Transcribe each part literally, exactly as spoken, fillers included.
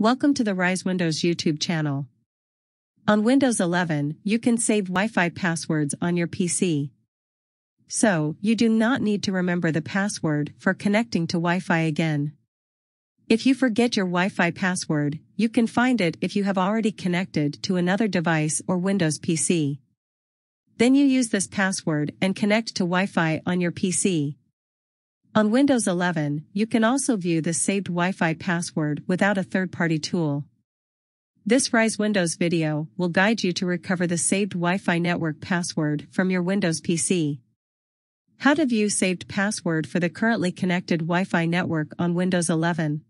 Welcome to the Rise Windows YouTube channel. On Windows eleven, you can save Wi-Fi passwords on your P C. So, you do not need to remember the password for connecting to Wi-Fi again. If you forget your Wi-Fi password, you can find it if you have already connected to another device or Windows P C. Then you use this password and connect to Wi-Fi on your P C. On Windows eleven, you can also view the saved Wi-Fi password without a third-party tool. This Rise Windows video will guide you to recover the saved Wi-Fi network password from your Windows P C. How to view saved password for the currently connected Wi-Fi network on Windows eleven.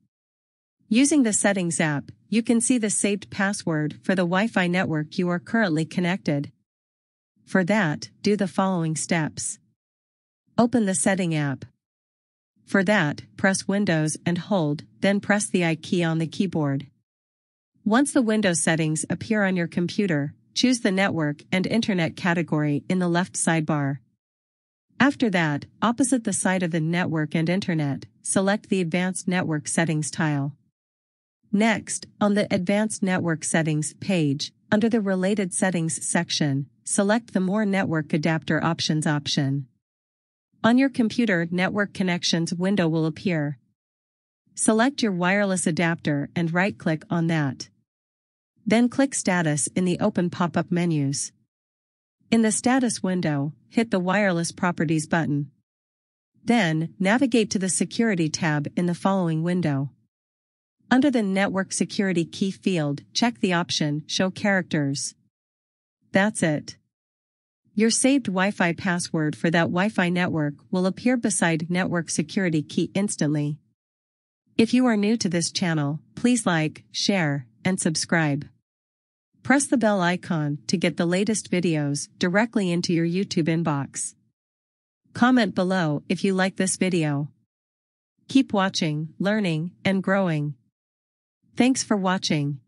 Using the Settings app, you can see the saved password for the Wi-Fi network you are currently connected. For that, do the following steps. Open the Setting app. For that, press Windows and hold, then press the I key on the keyboard. Once the Windows settings appear on your computer, choose the Network and Internet category in the left sidebar. After that, opposite the side of the Network and Internet, select the Advanced Network Settings tile. Next, on the Advanced Network Settings page, under the Related Settings section, select the More Network Adapter Options option. On your computer, Network Connections window will appear. Select your wireless adapter and right-click on that. Then click Status in the open pop-up menus. In the Status window, hit the Wireless Properties button. Then, navigate to the Security tab in the following window. Under the Network Security Key field, check the option Show Characters. That's it. Your saved Wi-Fi password for that Wi-Fi network will appear beside Network Security Key instantly. If you are new to this channel, please like, share, and subscribe. Press the bell icon to get the latest videos directly into your YouTube inbox. Comment below if you like this video. Keep watching, learning, and growing. Thanks for watching.